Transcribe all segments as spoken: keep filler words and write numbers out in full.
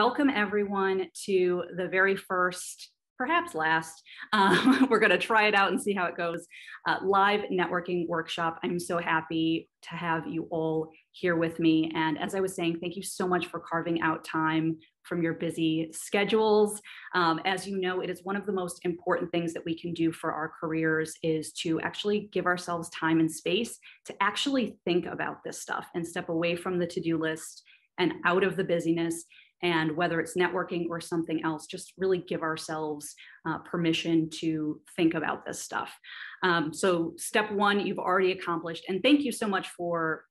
Welcome everyone to the very first, perhaps last, um, we're going to try it out and see how it goes, uh, live networking workshop. I'm so happy to have you all here with me. And as I was saying, thank you so much for carving out time from your busy schedules. Um, as you know, it is one of the most important things that we can do for our careers is to actually give ourselves time and space to actually think about this stuff and step away from the to-do list and out of the busyness. And whether it's networking or something else, just really give ourselves uh, permission to think about this stuff. Um, so step one, you've already accomplished. And thank you so much for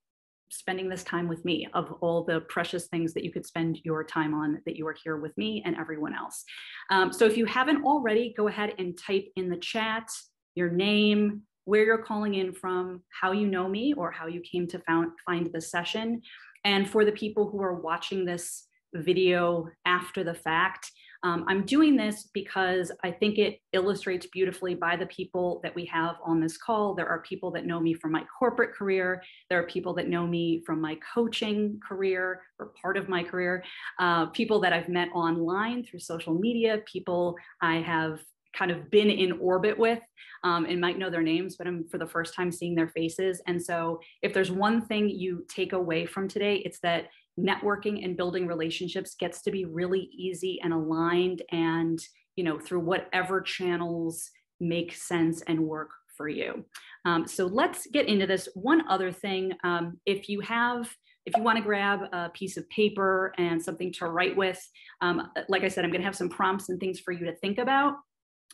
spending this time with me, of all the precious things that you could spend your time on, that you are here with me and everyone else. Um, so if you haven't already, go ahead and type in the chat your name, where you're calling in from, how you know me, or how you came to found, find this session. And for the people who are watching this video after the fact, um, I'm doing this because I think it illustrates beautifully by the people that we have on this call. There are people that know me from my corporate career. There are people that know me from my coaching career or part of my career, uh, people that I've met online through social media, people I have kind of been in orbit with um, and might know their names, but I'm for the first time seeing their faces. And so if there's one thing you take away from today, it's that networking and building relationships gets to be really easy and aligned, and, you know, through whatever channels make sense and work for you. Um, so let's get into this. One other thing, um, if you have, if you want to grab a piece of paper and something to write with, um, like I said, I'm going to have some prompts and things for you to think about.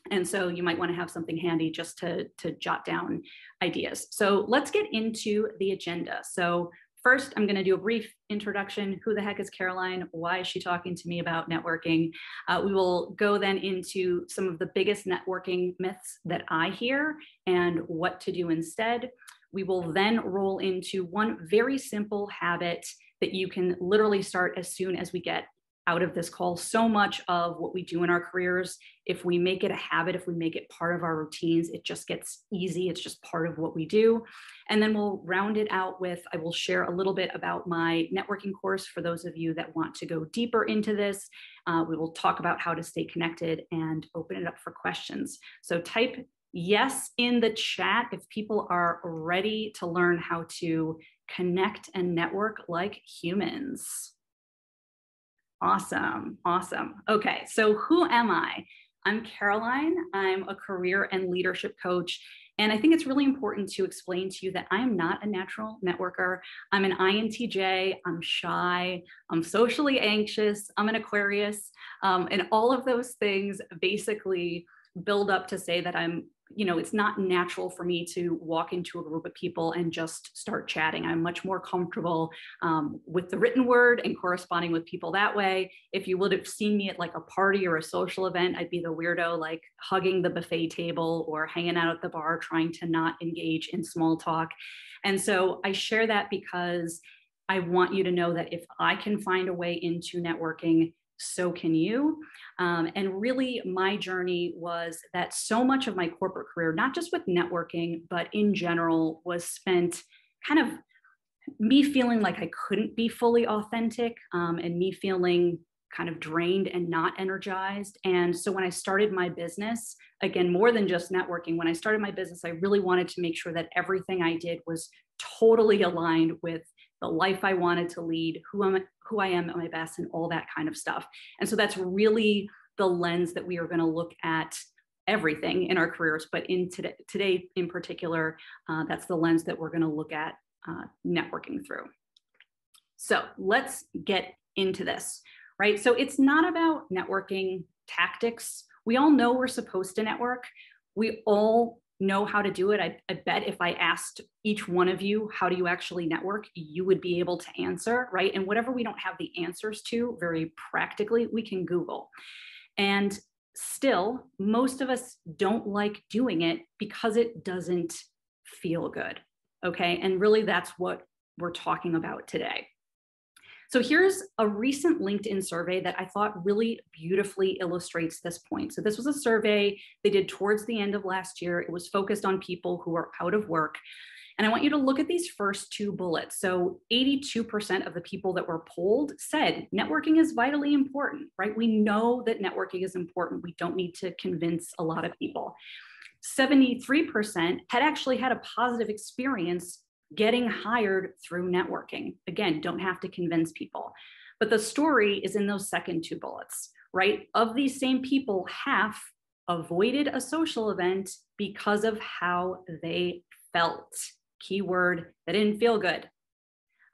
And so you might want to have something handy just to, to jot down ideas. So let's get into the agenda. So first, I'm going to do a brief introduction. Who the heck is Caroline? Why is she talking to me about networking? Uh, we will go then into some of the biggest networking myths that I hear and what to do instead. We will then roll into one very simple habit that you can literally start as soon as we get out of this call. So much of what we do in our careers, if we make it a habit, if we make it part of our routines, it just gets easy. It's just part of what we do. And then we'll round it out with, I will share a little bit about my networking course for those of you that want to go deeper into this. Uh, we will talk about how to stay connected and open it up for questions. So type yes in the chat if people are ready to learn how to connect and network like humans. Awesome, awesome. Okay, so who am I? I'm Caroline. I'm a career and leadership coach. And I think it's really important to explain to you that I'm not a natural networker. I'm an I N T J, I'm shy, I'm socially anxious, I'm an Aquarius. Um, and all of those things basically build up to say that I'm, you know, it's not natural for me to walk into a group of people and just start chatting. I'm much more comfortable um, with the written word and corresponding with people that way. If you would have seen me at like a party or a social event, I'd be the weirdo, like hugging the buffet table or hanging out at the bar, trying to not engage in small talk. And so I share that because I want you to know that if I can find a way into networking, so can you. Um, and really my journey was that so much of my corporate career, not just with networking, but in general, was spent kind of me feeling like I couldn't be fully authentic um, and me feeling kind of drained and not energized. And so when I started my business, again, more than just networking, when I started my business, I really wanted to make sure that everything I did was totally aligned with the life I wanted to lead, who I'm, who I am at my best, and all that kind of stuff. And so that's really the lens that we are going to look at everything in our careers, but in today, today in particular, uh, that's the lens that we're going to look at uh, networking through. So let's get into this, right? So it's not about networking tactics. We all know we're supposed to network. We all know how to do it. I, I bet if I asked each one of you, how do you actually network, you would be able to answer, right? And whatever we don't have the answers to very practically, we can Google. And still, most of us don't like doing it because it doesn't feel good, okay? And really that's what we're talking about today. So here's a recent LinkedIn survey that I thought really beautifully illustrates this point. So this was a survey they did towards the end of last year. It was focused on people who are out of work. And I want you to look at these first two bullets. So eighty-two percent of the people that were polled said networking is vitally important, right? We know that networking is important. We don't need to convince a lot of people. seventy-three percent had actually had a positive experience getting hired through networking. Again, don't have to convince people. But the story is in those second two bullets, right? Of these same people, half avoided a social event because of how they felt. Keyword, they didn't feel good.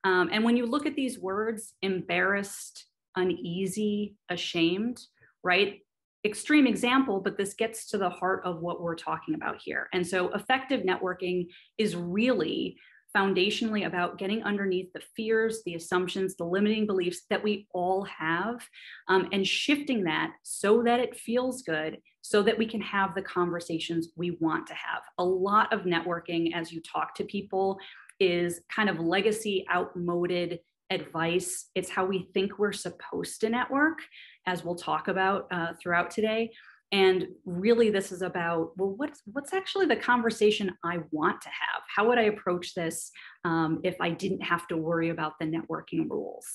Um, and when you look at these words, embarrassed, uneasy, ashamed, right? Extreme example, but this gets to the heart of what we're talking about here. And so effective networking is really foundationally about getting underneath the fears, the assumptions, the limiting beliefs that we all have, um, and shifting that so that it feels good, so that we can have the conversations we want to have. A lot of networking as you talk to people is kind of legacy outmoded advice. It's how we think we're supposed to network, as we'll talk about uh, throughout today. And really this is about, well, what's, what's actually the conversation I want to have? How would I approach this um, if I didn't have to worry about the networking rules?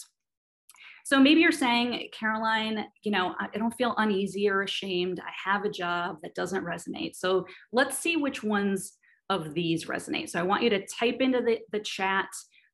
So maybe you're saying, Caroline, you know, I don't feel uneasy or ashamed. I have a job that doesn't resonate. So let's see which ones of these resonate. So I want you to type into the, the chat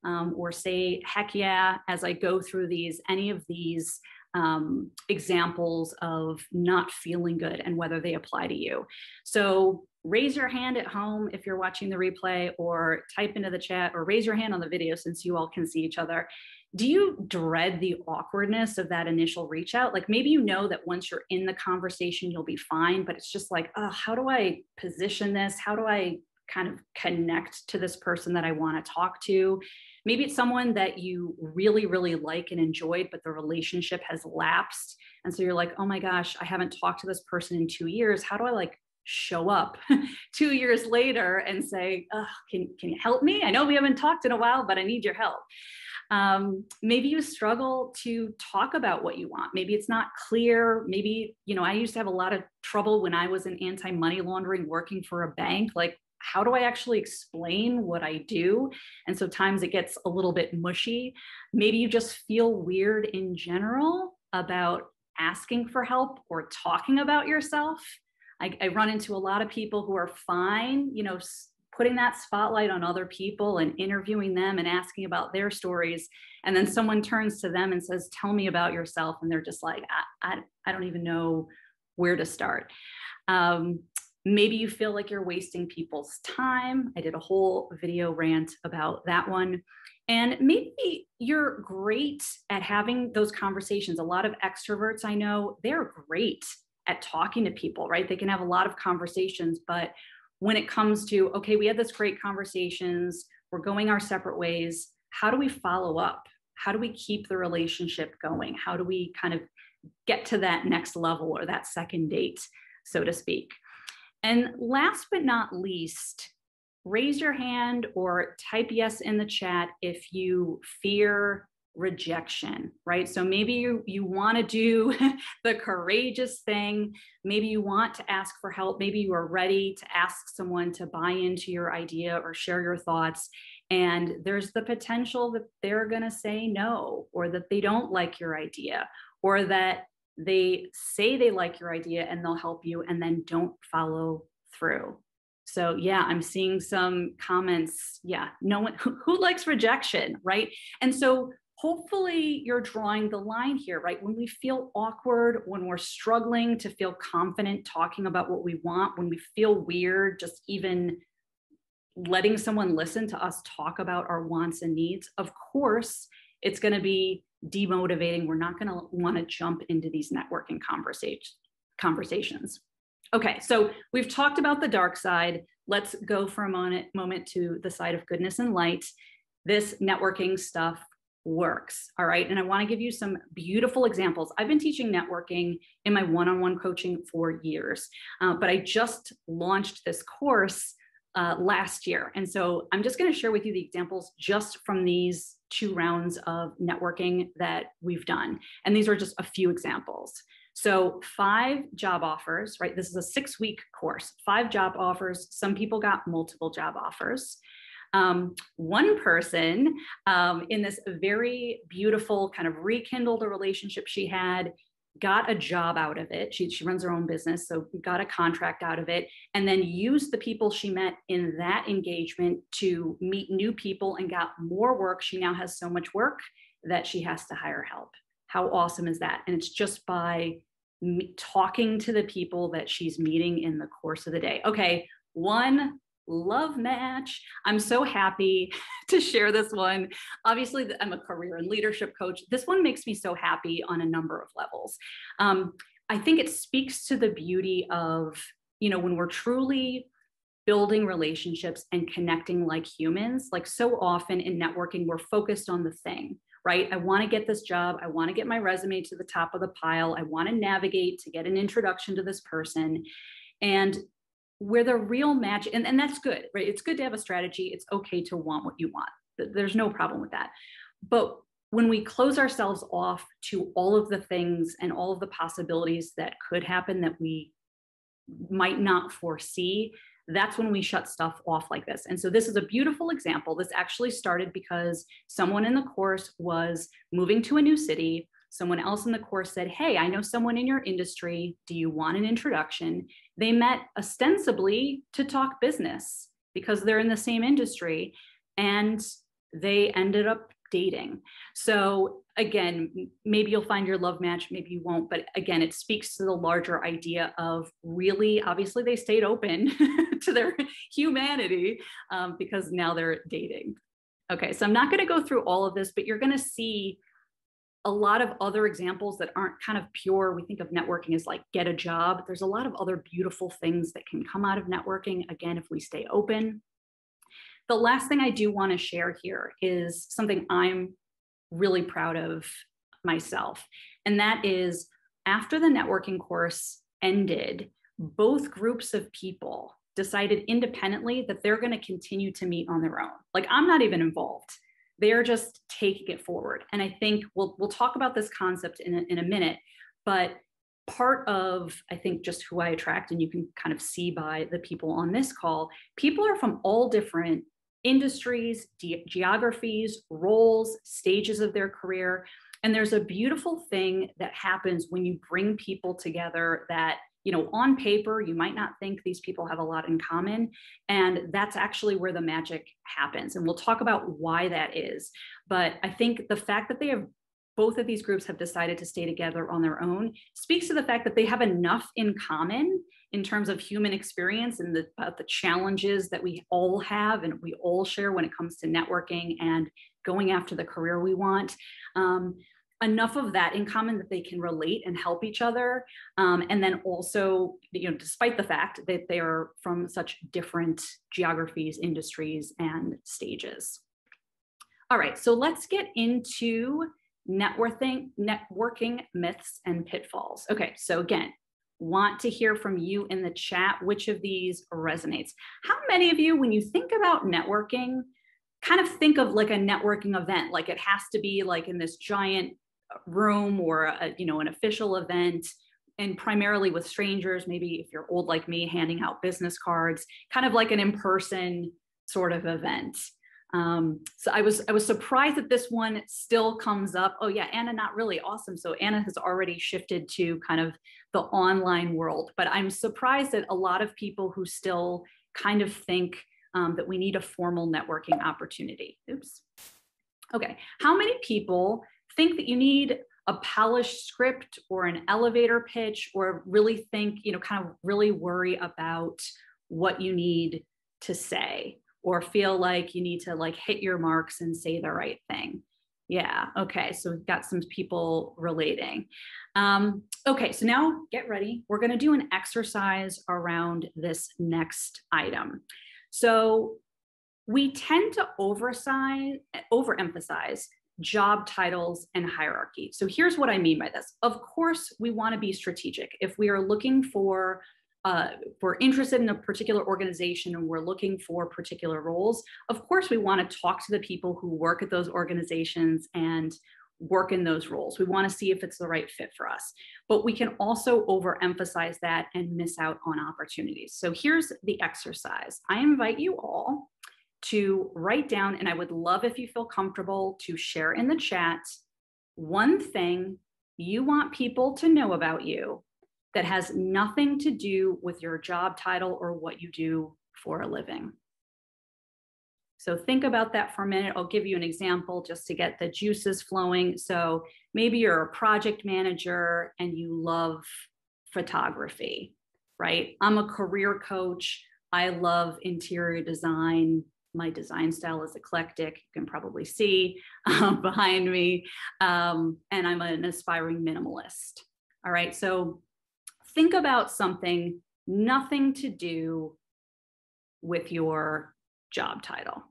um, or say, heck yeah, as I go through these, any of these um, examples of not feeling good and whether they apply to you. So raise your hand at home if you're watching the replay, or type into the chat, or raise your hand on the video since you all can see each other. Do you dread the awkwardness of that initial reach out? Like maybe you know that once you're in the conversation, you'll be fine, but it's just like, oh, how do I position this? How do I kind of connect to this person that I want to talk to? Maybe it's someone that you really, really like and enjoyed, but the relationship has lapsed. And so you're like, oh my gosh, I haven't talked to this person in two years. How do I like show up two years later and say, oh, can, can you help me? I know we haven't talked in a while, but I need your help. Um, maybe you struggle to talk about what you want. Maybe it's not clear. Maybe, you know, I used to have a lot of trouble when I was in anti-money laundering working for a bank. Like, how do I actually explain what I do? And so times it gets a little bit mushy. Maybe you just feel weird in general about asking for help or talking about yourself. I, I run into a lot of people who are fine, you know, putting that spotlight on other people and interviewing them and asking about their stories. And then someone turns to them and says, tell me about yourself. And they're just like, I, I, I don't even know where to start. Um, Maybe you feel like you're wasting people's time. I did a whole video rant about that one. And maybe you're great at having those conversations. A lot of extroverts I know, they're great at talking to people, right? They can have a lot of conversations, but when it comes to, okay, we had this great conversations, we're going our separate ways. How do we follow up? How do we keep the relationship going? How do we kind of get to that next level or that second date, so to speak? And last but not least, raise your hand or type yes in the chat if you fear rejection, right? So maybe you, you want to do the courageous thing. Maybe you want to ask for help. Maybe you are ready to ask someone to buy into your idea or share your thoughts. And there's the potential that they're going to say no, or that they don't like your idea, or that they say they like your idea and they'll help you and then don't follow through. So yeah, I'm seeing some comments. Yeah, no one who, who likes rejection, right? And so hopefully you're drawing the line here, right? When we feel awkward, when we're struggling to feel confident talking about what we want, when we feel weird, just even letting someone listen to us talk about our wants and needs, of course, it's going to be demotivating. We're not going to want to jump into these networking conversations. Okay, so we've talked about the dark side. Let's go for a moment, moment to the side of goodness and light. This networking stuff works, all right? And I want to give you some beautiful examples. I've been teaching networking in my one-on-one coaching for years, uh, but I just launched this course Uh, last year. And so I'm just going to share with you the examples just from these two rounds of networking that we've done. And these are just a few examples. So five job offers, right? This is a six week course, five job offers. Some people got multiple job offers. Um, one person um, in this very beautiful kind of rekindled a relationship she had, got a job out of it. She, she runs her own business, so got a contract out of it, and then used the people she met in that engagement to meet new people and got more work. She now has so much work that she has to hire help. How awesome is that? And it's just by me talking to the people that she's meeting in the course of the day. Okay, one love match. I'm so happy to share this one. Obviously, I'm a career and leadership coach. This one makes me so happy on a number of levels. Um, I think it speaks to the beauty of, you know, when we're truly building relationships and connecting like humans. Like so often in networking, we're focused on the thing, right? I want to get this job. I want to get my resume to the top of the pile. I want to navigate to get an introduction to this person. And where the real match, and, and that's good, right? It's good to have a strategy. It's okay to want what you want. There's no problem with that. But when we close ourselves off to all of the things and all of the possibilities that could happen that we might not foresee, that's when we shut stuff off like this. And so this is a beautiful example. This actually started because someone in the course was moving to a new city. Someone else in the course said, hey, I know someone in your industry. Do you want an introduction? They met ostensibly to talk business because they're in the same industry, and they ended up dating. So again, maybe you'll find your love match, maybe you won't. But again, it speaks to the larger idea of really, obviously they stayed open to their humanity um, because now they're dating. Okay, so I'm not gonna go through all of this, but you're gonna see a lot of other examples that aren't kind of pure. We think of networking as like get a job. There's a lot of other beautiful things that can come out of networking, again, if we stay open. The last thing I do want to share here is something I'm really proud of myself. And that is, after the networking course ended, both groups of people decided independently that they're going to continue to meet on their own. Like, I'm not even involved. They're just taking it forward. And I think we'll, we'll talk about this concept in a, in a minute, but part of, I think, just who I attract, and you can kind of see by the people on this call, people are from all different industries, de- geographies, roles, stages of their career. And there's a beautiful thing that happens when you bring people together that, you know, on paper, you might not think these people have a lot in common. And that's actually where the magic happens. And we'll talk about why that is. But I think the fact that they have, both of these groups have decided to stay together on their own, speaks to the fact that they have enough in common in terms of human experience and the, about the challenges that we all have and we all share when it comes to networking and going after the career we want. Um, enough of that in common that they can relate and help each other. Um, and then also, you know, despite the fact that they are from such different geographies, industries, and stages. All right, so let's get into networking, networking myths and pitfalls. Okay, so again, want to hear from you in the chat, which of these resonates? How many of you, when you think about networking, kind of think of like a networking event, like it has to be like in this giant room or a, you know, an official event, and primarily with strangers, maybe if you're old like me, handing out business cards, kind of like an in-person sort of event. Um, so I was I was surprised that this one still comes up. Oh yeah, Anna, not really, awesome. So Anna has already shifted to kind of the online world, but I'm surprised at a lot of people who still kind of think Um, that we need a formal networking opportunity. Oops. Okay, how many people think that you need a polished script or an elevator pitch, or really think, you know, kind of really worry about what you need to say, or feel like you need to like hit your marks and say the right thing? Yeah, okay, so we've got some people relating. Um, okay, so now get ready. We're gonna do an exercise around this next item. So we tend to oversize, overemphasize job titles and hierarchy. So here's what I mean by this. Of course, we want to be strategic. If we are looking for, uh, if we're interested in a particular organization and we're looking for particular roles, of course, we want to talk to the people who work at those organizations and work in those roles. We want to see if it's the right fit for us, but we can also overemphasize that and miss out on opportunities. So here's the exercise. I invite you all to write down, and I would love if you feel comfortable to share in the chat, one thing you want people to know about you that has nothing to do with your job title or what you do for a living. So think about that for a minute. I'll give you an example just to get the juices flowing. So maybe you're a project manager and you love photography, right? I'm a career coach. I love interior design. My design style is eclectic. You can probably see uh, behind me. Um, and I'm an aspiring minimalist. All right, so think about something, nothing to do with your job title.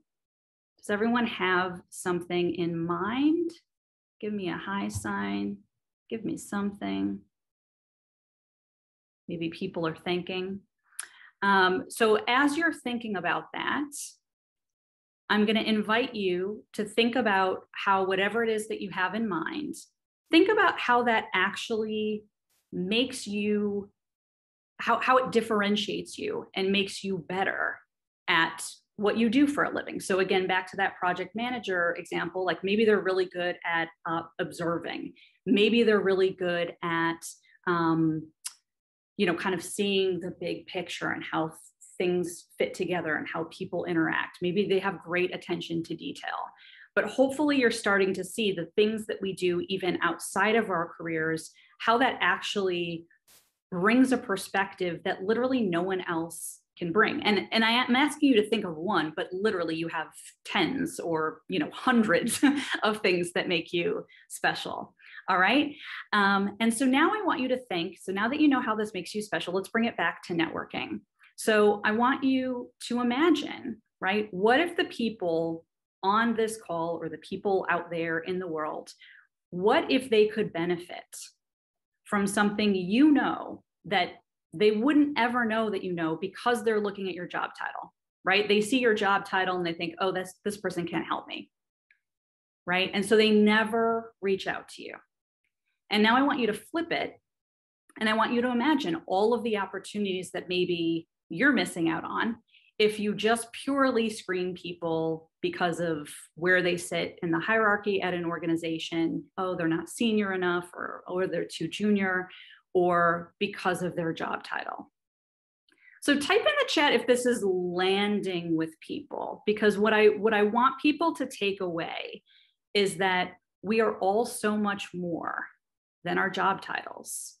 Does everyone have something in mind? Give me a high sign. Give me something. Maybe people are thinking. Um, so as you're thinking about that, I'm going to invite you to think about how whatever it is that you have in mind, think about how that actually makes you, how, how it differentiates you and makes you better at what you do for a living. So again, back to that project manager example, like maybe they're really good at uh, observing. Maybe they're really good at, um, you know, kind of seeing the big picture and how things fit together and how people interact. Maybe they have great attention to detail, but hopefully you're starting to see the things that we do even outside of our careers, how that actually brings a perspective that literally no one else can bring. And, and I am asking you to think of one, but literally you have tens or, you know, hundreds of things that make you special. All right. Um, and so now I want you to think, so now that you know how this makes you special, let's bring it back to networking. So I want you to imagine, right? What if the people on this call or the people out there in the world, what if they could benefit from something, you know, that they wouldn't ever know that you know because they're looking at your job title, right? They see your job title and they think, oh, this, this person can't help me, right? And so they never reach out to you. And now I want you to flip it and I want you to imagine all of the opportunities that maybe you're missing out on if you just purely screen people because of where they sit in the hierarchy at an organization. Oh, they're not senior enough or, or they're too junior, or because of their job title. So type in the chat if this is landing with people, because what I, what I want people to take away is that we are all so much more than our job titles,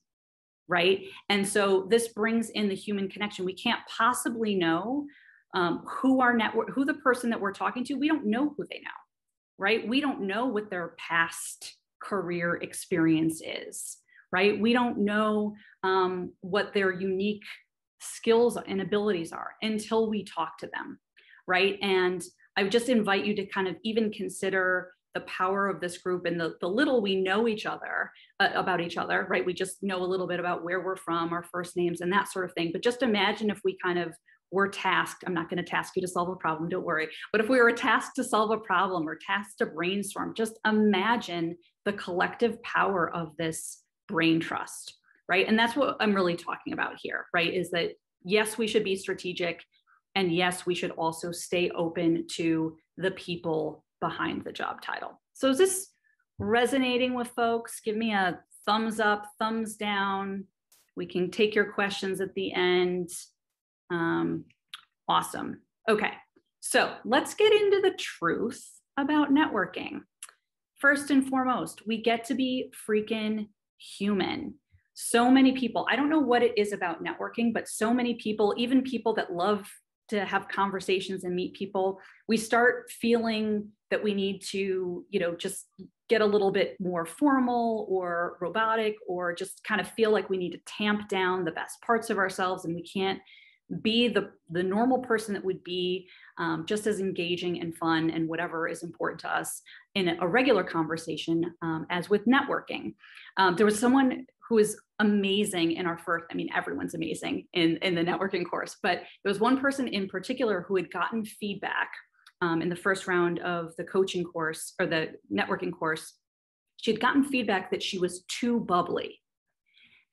right? And so this brings in the human connection. We can't possibly know um, who our network, who the person that we're talking to, we don't know who they know, right? We don't know what their past career experience is, right? We don't know um, what their unique skills and abilities are until we talk to them, right? And I would just invite you to kind of even consider the power of this group and the, the little we know each other, uh, about each other, right? We just know a little bit about where we're from, our first names and that sort of thing. But just imagine if we kind of were tasked, I'm not going to task you to solve a problem, don't worry. But if we were tasked to solve a problem or tasked to brainstorm, just imagine the collective power of this brain trust, right? And that's what I'm really talking about here, right? Is that yes, we should be strategic, and yes, we should also stay open to the people behind the job title. So is this resonating with folks? Give me a thumbs up, thumbs down. We can take your questions at the end. Um, awesome. Okay, so let's get into the truth about networking. First and foremost, we get to be freaking human. So many people, I don't know what it is about networking, but so many people, even people that love to have conversations and meet people, we start feeling that we need to, you know, just get a little bit more formal or robotic, or just kind of feel like we need to tamp down the best parts of ourselves and we can't be the, the normal person that would be um, just as engaging and fun and whatever is important to us in a regular conversation um, as with networking. Um, there was someone who is amazing in our first, I mean, everyone's amazing in, in the networking course, but there was one person in particular who had gotten feedback um, in the first round of the coaching course or the networking course. She had gotten feedback that she was too bubbly.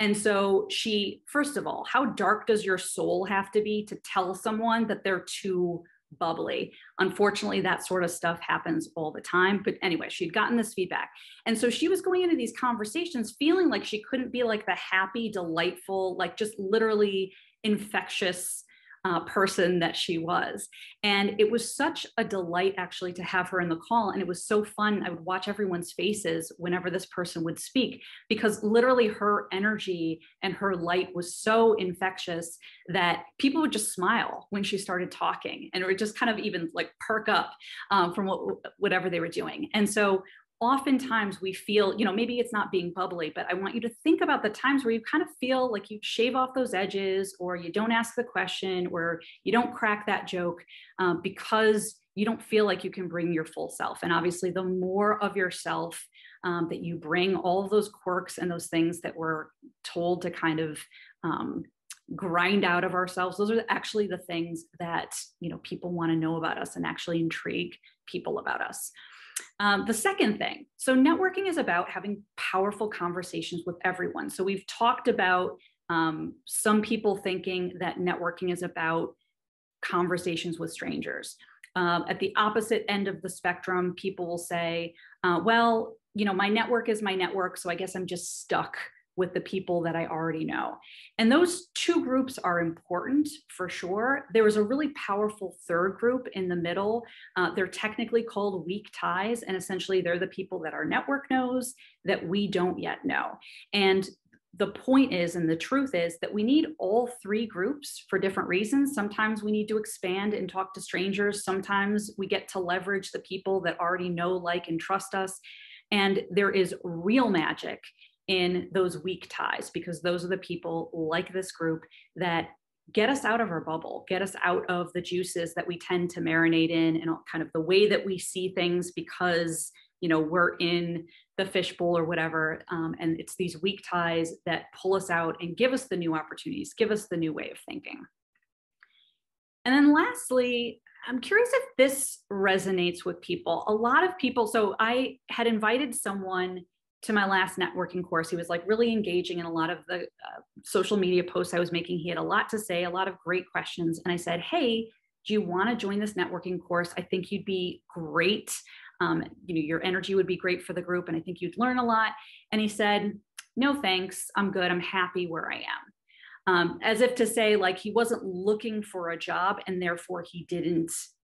And so she, first of all, how dark does your soul have to be to tell someone that they're too bubbly. Unfortunately, that sort of stuff happens all the time. But anyway, she'd gotten this feedback. And so she was going into these conversations feeling like she couldn't be like the happy, delightful, like just literally infectious uh, person that she was. And it was such a delight actually to have her in the call. And it was so fun. I would watch everyone's faces whenever this person would speak, because literally her energy and her light was so infectious that people would just smile when she started talking, and it would just kind of even like perk up um, from what, whatever they were doing. And so oftentimes we feel, you know, maybe it's not being bubbly, but I want you to think about the times where you kind of feel like you shave off those edges, or you don't ask the question, or you don't crack that joke uh, because you don't feel like you can bring your full self. And obviously the more of yourself um, that you bring, all of those quirks and those things that we're told to kind of um, grind out of ourselves, those are actually the things that, you know, people want to know about us and actually intrigue people about us. Um, the second thing, so networking is about having powerful conversations with everyone. So we've talked about um, some people thinking that networking is about conversations with strangers. Uh, at the opposite end of the spectrum, people will say, uh, well, you know, my network is my network, so I guess I'm just stuck with the people that I already know. And those two groups are important for sure. There was a really powerful third group in the middle. Uh, they're technically called weak ties. And essentially they're the people that our network knows that we don't yet know. And the point is, and the truth is, that we need all three groups for different reasons. Sometimes we need to expand and talk to strangers. Sometimes we get to leverage the people that already know, like, and trust us. And there is real magic in those weak ties, because those are the people like this group that get us out of our bubble, get us out of the juices that we tend to marinate in, and kind of the way that we see things because, you know, we're in the fishbowl or whatever. Um, and it's these weak ties that pull us out and give us the new opportunities, give us the new way of thinking. And then lastly, I'm curious if this resonates with people. A lot of people, so I had invited someone to my last networking course. He was like really engaging in a lot of the uh, social media posts I was making. He had a lot to say, a lot of great questions. And I said, hey, do you want to join this networking course? I think you'd be great. Um, you know, your energy would be great for the group, and I think you'd learn a lot. And he said, no, thanks. I'm good. I'm happy where I am. Um, as if to say, like, he wasn't looking for a job, and therefore he didn't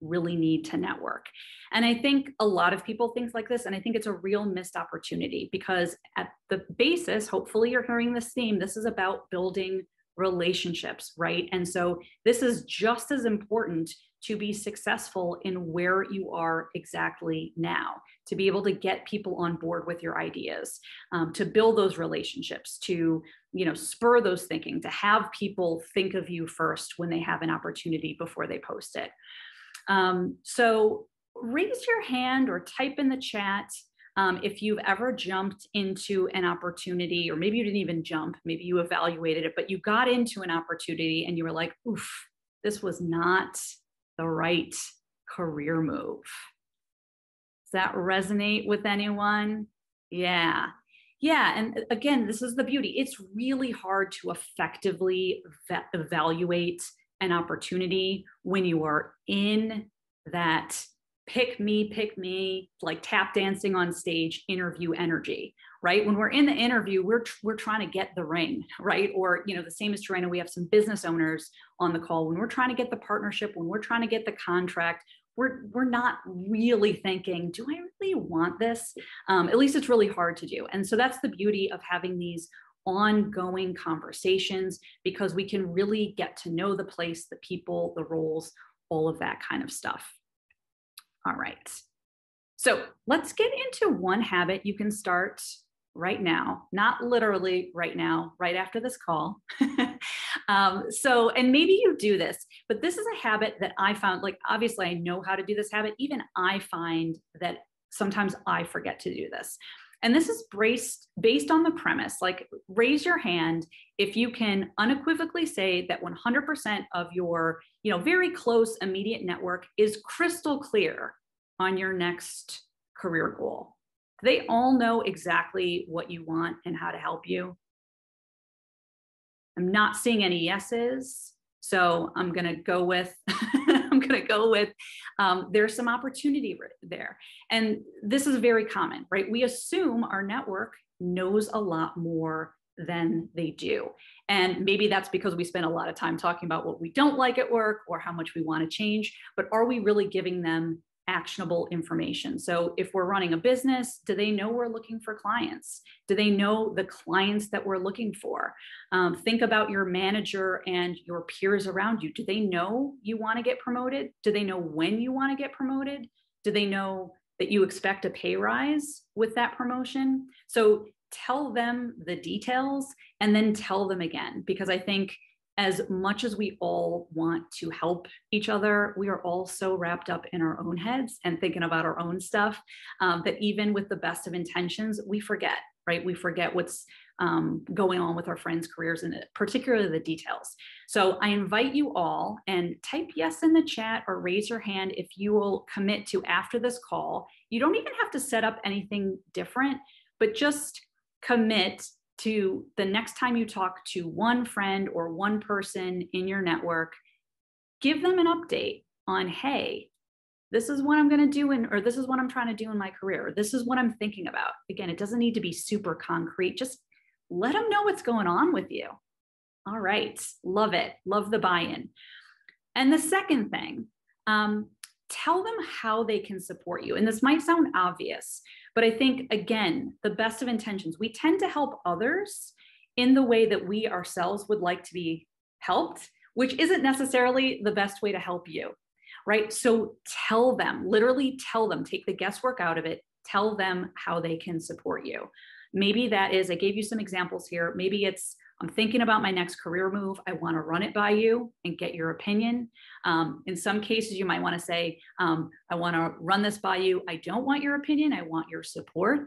really need to network. And I think a lot of people think like this, and I think it's a real missed opportunity, because at the basis, hopefully you're hearing this theme, this is about building relationships, right? And so this is just as important to be successful in where you are exactly now, to be able to get people on board with your ideas, um, to build those relationships, to, you know, spur those thinking, to have people think of you first when they have an opportunity before they post it. Um, so raise your hand or type in the chat um, if you've ever jumped into an opportunity, or maybe you didn't even jump, maybe you evaluated it, but you got into an opportunity and you were like, oof, this was not the right career move. Does that resonate with anyone? Yeah. Yeah. And again, this is the beauty. It's really hard to effectively evaluate an opportunity when you are in that pick me, pick me, like tap dancing on stage interview energy, right? When we're in the interview, we're, we're trying to get the ring, right? Or, you know, the same is true. I know we have some business owners on the call. When we're trying to get the partnership, when we're trying to get the contract, we're, we're not really thinking, do I really want this? Um, at least it's really hard to do. And so that's the beauty of having these ongoing conversations, because we can really get to know the place, the people, the roles, all of that kind of stuff. All right. So let's get into one habit you can start right now, not literally right now, right after this call. um, so, and maybe you do this, but this is a habit that I found, like, obviously I know how to do this habit. Even I find that sometimes I forget to do this. And this is based, based on the premise, like, raise your hand if you can unequivocally say that one hundred percent of your, you know, very close immediate network is crystal clear on your next career goal. They all know exactly what you want and how to help you. I'm not seeing any yeses. So I'm going to go with, I'm going to go with, um, there's some opportunity there. And this is very common, right? We assume our network knows a lot more than they do. And maybe that's because we spend a lot of time talking about what we don't like at work or how much we want to change, but are we really giving them actionable information? So if we're running a business, do they know we're looking for clients? Do they know the clients that we're looking for? Um, think about your manager and your peers around you. Do they know you want to get promoted? Do they know when you want to get promoted? Do they know that you expect a pay rise with that promotion? So tell them the details and then tell them again, because I think as much as we all want to help each other, we are all so wrapped up in our own heads and thinking about our own stuff um, that even with the best of intentions, we forget, right? We forget what's um, going on with our friends' careers and particularly the details. So I invite you all and type yes in the chat or raise your hand if you will commit to after this call. You don't even have to set up anything different, but just commit to the next time you talk to one friend or one person in your network, give them an update on, hey, this is what I'm going to do in, or this is what I'm trying to do in my career. Or this is what I'm thinking about. Again, it doesn't need to be super concrete. Just let them know what's going on with you. All right. Love it. Love the buy-in. And the second thing, um, tell them how they can support you. And this might sound obvious, but I think, again, the best of intentions, we tend to help others in the way that we ourselves would like to be helped, which isn't necessarily the best way to help you, right? So tell them, literally tell them, take the guesswork out of it, tell them how they can support you. Maybe that is, I gave you some examples here. Maybe it's, I'm thinking about my next career move. I want to run it by you and get your opinion. Um, in some cases, you might want to say, um, I want to run this by you. I don't want your opinion. I want your support.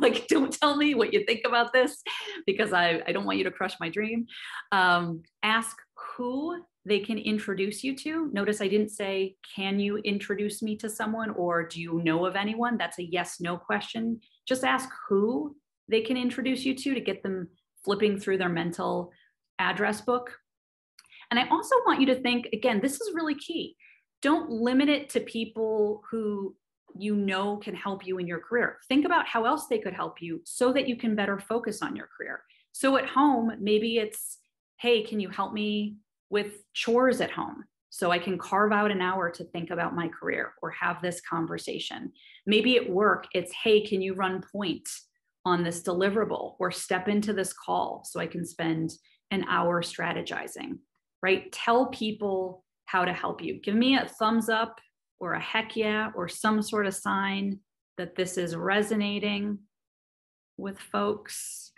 Like, don't tell me what you think about this because I, I don't want you to crush my dream. Um, ask who they can introduce you to. Notice I didn't say, can you introduce me to someone or do you know of anyone? That's a yes, no question. Just ask who they can introduce you to to get them flipping through their mental address book. And I also want you to think, again, this is really key. Don't limit it to people who you know can help you in your career. Think about how else they could help you so that you can better focus on your career. So at home, maybe it's, hey, can you help me with chores at home? So I can carve out an hour to think about my career or have this conversation. Maybe at work, it's, hey, can you run point on this deliverable or step into this call so I can spend an hour strategizing, right? Tell people how to help you. Give me a thumbs up or a heck yeah, or some sort of sign that this is resonating with folks.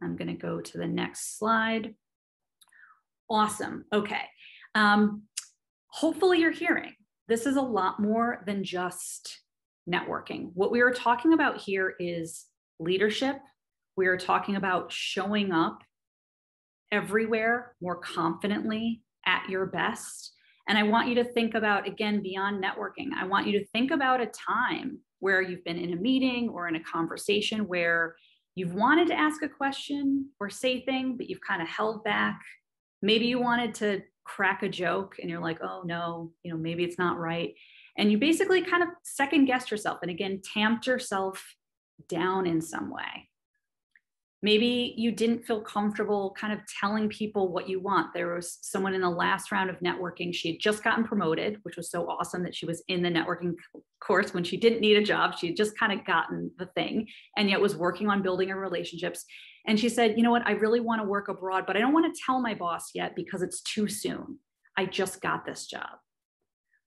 I'm gonna go to the next slide. Awesome, okay. Um, hopefully you're hearing, this is a lot more than just networking. What we are talking about here is leadership. We are talking about showing up everywhere more confidently at your best. And I want you to think about, again, beyond networking, I want you to think about a time where you've been in a meeting or in a conversation where you've wanted to ask a question or say thing, but you've kind of held back. Maybe you wanted to crack a joke and you're like, oh no, you know, maybe it's not right. And you basically kind of second guessed yourself and again, tamped yourself down in some way. Maybe you didn't feel comfortable kind of telling people what you want. There was someone in the last round of networking, she had just gotten promoted, which was so awesome that she was in the networking course when she didn't need a job. She had just kind of gotten the thing and yet was working on building her relationships. And she said, you know what, I really want to work abroad, but I don't want to tell my boss yet because it's too soon. I just got this job.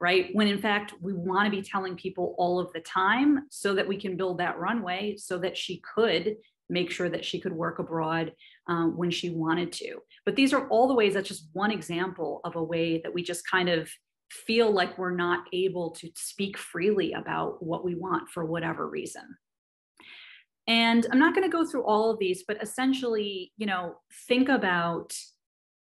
Right? When in fact, we want to be telling people all of the time so that we can build that runway so that she could make sure that she could work abroad um, when she wanted to. But these are all the ways, that's just one example of a way that we just kind of feel like we're not able to speak freely about what we want for whatever reason. And I'm not going to go through all of these, but essentially, you know, think about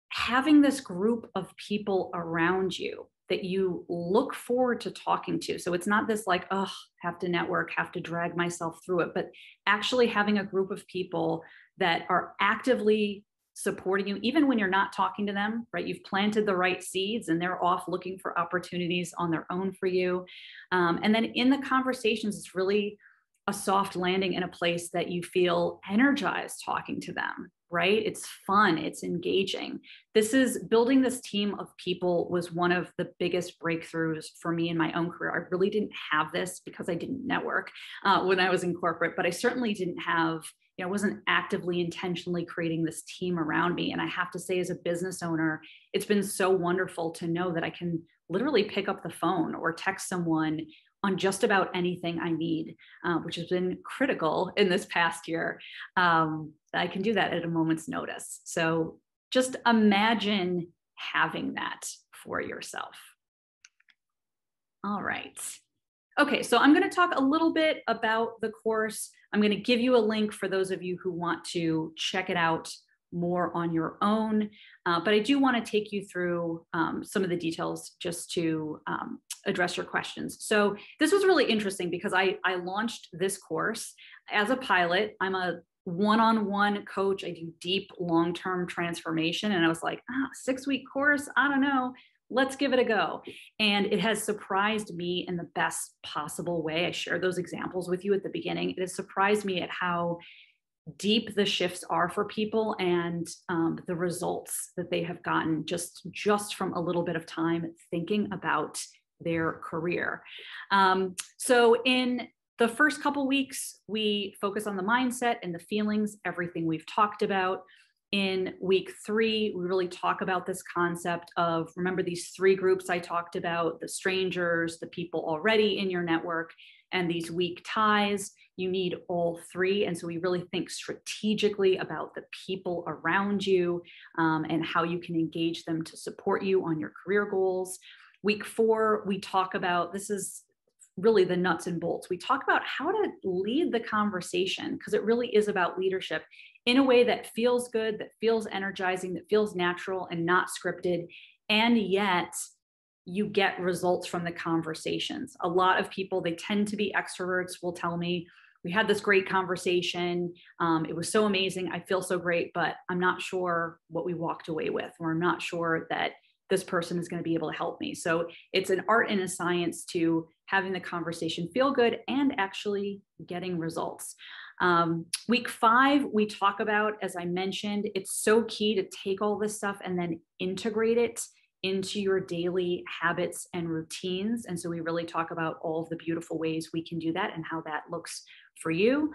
having this group of people around you that you look forward to talking to. So it's not this like, oh, have to network, have to drag myself through it, but actually having a group of people that are actively supporting you, even when you're not talking to them, right? You've planted the right seeds and they're off looking for opportunities on their own for you. Um, and then in the conversations, it's really a soft landing in a place that you feel energized talking to them, right? It's fun, it's engaging. This is building this team of people was one of the biggest breakthroughs for me in my own career. I really didn't have this because I didn't network uh, when I was in corporate, but I certainly didn't have I wasn't actively, intentionally creating this team around me. And I have to say, as a business owner, it's been so wonderful to know that I can literally pick up the phone or text someone on just about anything I need, uh, which has been critical in this past year. Um, I can do that at a moment's notice. So just imagine having that for yourself. All right. Okay, so I'm going to talk a little bit about the course. I'm going to give you a link for those of you who want to check it out more on your own, uh, but I do want to take you through um, some of the details just to um, address your questions. So this was really interesting because I, I launched this course as a pilot. I'm a one-on-one coach. I do deep long-term transformation, and I was like, ah, six-week course, I don't know. Let's give it a go. And it has surprised me in the best possible way. I shared those examples with you at the beginning. It has surprised me at how deep the shifts are for people and um, the results that they have gotten just, just from a little bit of time thinking about their career. Um, so in the first couple weeks, we focus on the mindset and the feelings, everything we've talked about. In week three, we really talk about this concept of, remember these three groups I talked about, the strangers, the people already in your network, and these weak ties. You need all three. And so we really think strategically about the people around you um, and how you can engage them to support you on your career goals. Week four, we talk about, this is really the nuts and bolts. We talk about how to lead the conversation, because it really is about leadership in a way that feels good, that feels energizing, that feels natural and not scripted. And yet you get results from the conversations. A lot of people, they tend to be extroverts, will tell me, we had this great conversation. Um, it was so amazing. I feel so great, but I'm not sure what we walked away with, or I'm not sure that this person is going to be able to help me. So it's an art and a science to having the conversation feel good and actually getting results. Um, week five, we talk about, as I mentioned, it's so key to take all this stuff and then integrate it into your daily habits and routines. And so we really talk about all of the beautiful ways we can do that and how that looks for you.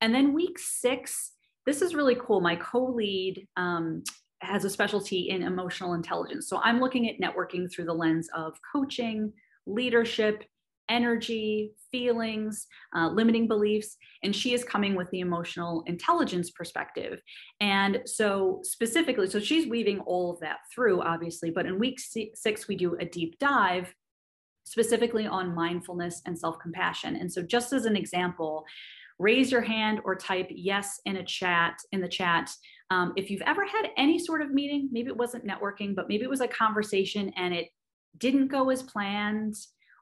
And then week six, this is really cool. My co-lead um, has a specialty in emotional intelligence. So I'm looking at networking through the lens of coaching, leadership, energy, feelings, uh, limiting beliefs, and she is coming with the emotional intelligence perspective. And so specifically, so she's weaving all of that through, obviously, but in week six, we do a deep dive specifically on mindfulness and self-compassion. And so just as an example, raise your hand or type yes in a chat, in the chat. Um, if you've ever had any sort of meeting, maybe it wasn't networking, but maybe it was a conversation and it didn't go as planned,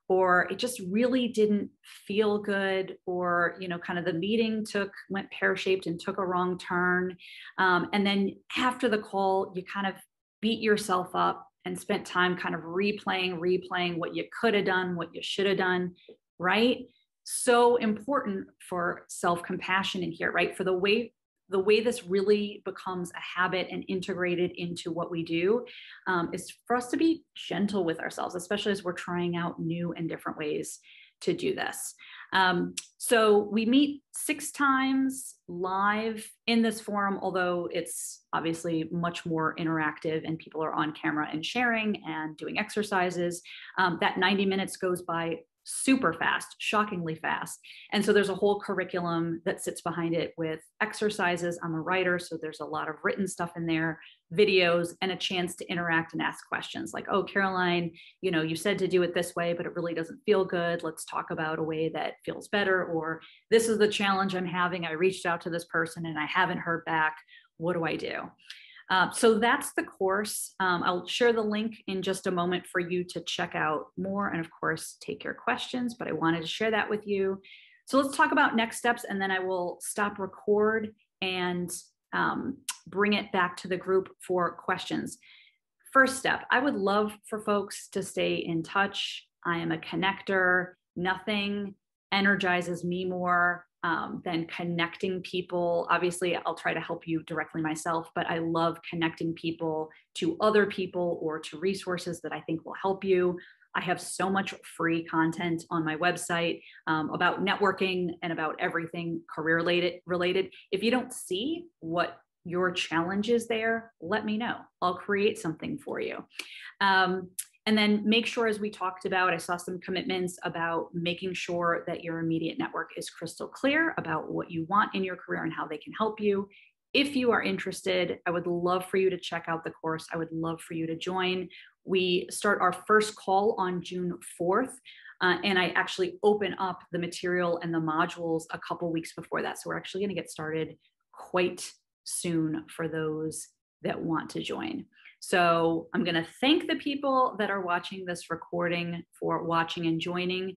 or it just really didn't feel good, or, you know, kind of the meeting took, went pear-shaped and took a wrong turn. Um, and then after the call, you kind of beat yourself up and spent time kind of replaying, replaying what you could have done, what you should have done, right? So important for self-compassion in here, right? For the way, the way this really becomes a habit and integrated into what we do um, is for us to be gentle with ourselves, especially as we're trying out new and different ways to do this. Um, so we meet six times live in this forum, although it's obviously much more interactive and people are on camera and sharing and doing exercises. Um, that ninety minutes goes by super fast, shockingly fast. And so there's a whole curriculum that sits behind it with exercises. I'm a writer, so there's a lot of written stuff in there, videos, and a chance to interact and ask questions like, oh, Caroline, you know, you said to do it this way, but it really doesn't feel good. Let's talk about a way that feels better. Or this is the challenge I'm having. I reached out to this person and I haven't heard back. What do I do? Uh, so that's the course. Um, I'll share the link in just a moment for you to check out more and, of course, take your questions, but I wanted to share that with you. So let's talk about next steps, and then I will stop record and um, bring it back to the group for questions. First step, I would love for folks to stay in touch. I am a connector. Nothing energizes me more um, than connecting people. Obviously, I'll try to help you directly myself, but I love connecting people to other people or to resources that I think will help you. I have so much free content on my website um, about networking and about everything career related. If you don't see what your challenge is there, let me know. I'll create something for you. Um, And then make sure, as we talked about, I saw some commitments about making sure that your immediate network is crystal clear about what you want in your career and how they can help you. If you are interested, I would love for you to check out the course. I would love for you to join. We start our first call on June fourth, uh, and I actually open up the material and the modules a couple weeks before that. So we're actually going to get started quite soon for those that want to join. So I'm going to thank the people that are watching this recording for watching and joining.